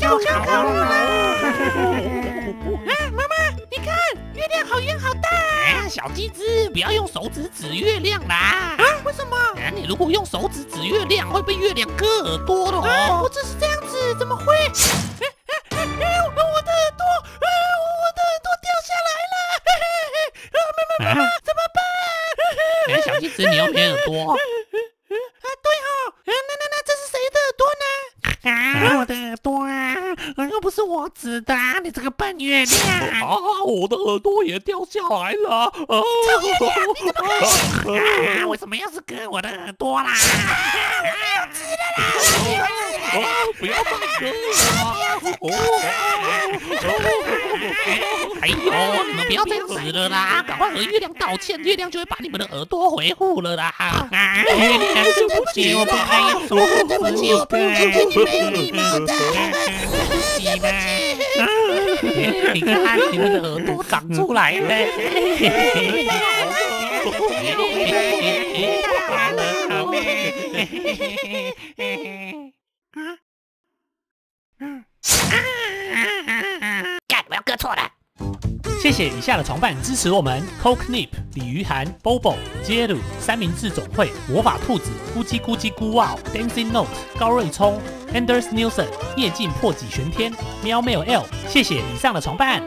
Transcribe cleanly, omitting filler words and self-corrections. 到小恐龙了！啊，妈妈，你看月亮好圆好大。哎，小鸡子，不要用手指指月亮啦！啊，为什么？你如果用手指指月亮，会被月亮割耳朵的哦。不只是这样子，怎么会？我的耳朵，我的耳朵掉下来了！妈妈，怎么办？哎，小鸡子，你要偏耳朵。 啊，我的耳朵啊！又不是我指的，你这个笨月亮！啊，我的耳朵也掉下来了！啊，臭月亮，你怎么可以？啊，为什么要是割我的耳朵啦？啊，我要吃了啦！不要放歌了！哦，哎呦，你们不要这样子了啦！赶快和月亮道歉，月亮就会把你们的耳朵回复了啦！啊，月亮，对不起，我不该说，对不起，我不该。 对不起，你看你们的耳朵长出来了，干，我要割错了。谢谢以下的床伴支持我们 ：Coke Nip、鲤鱼涵、Bobo、杰鲁、三明治总会、魔法兔子、咕叽咕叽咕哇、Dancing Note、高瑞聪。 Anders Nielsen 夜境破几玄天，喵 Mail L， 谢谢以上的床伴。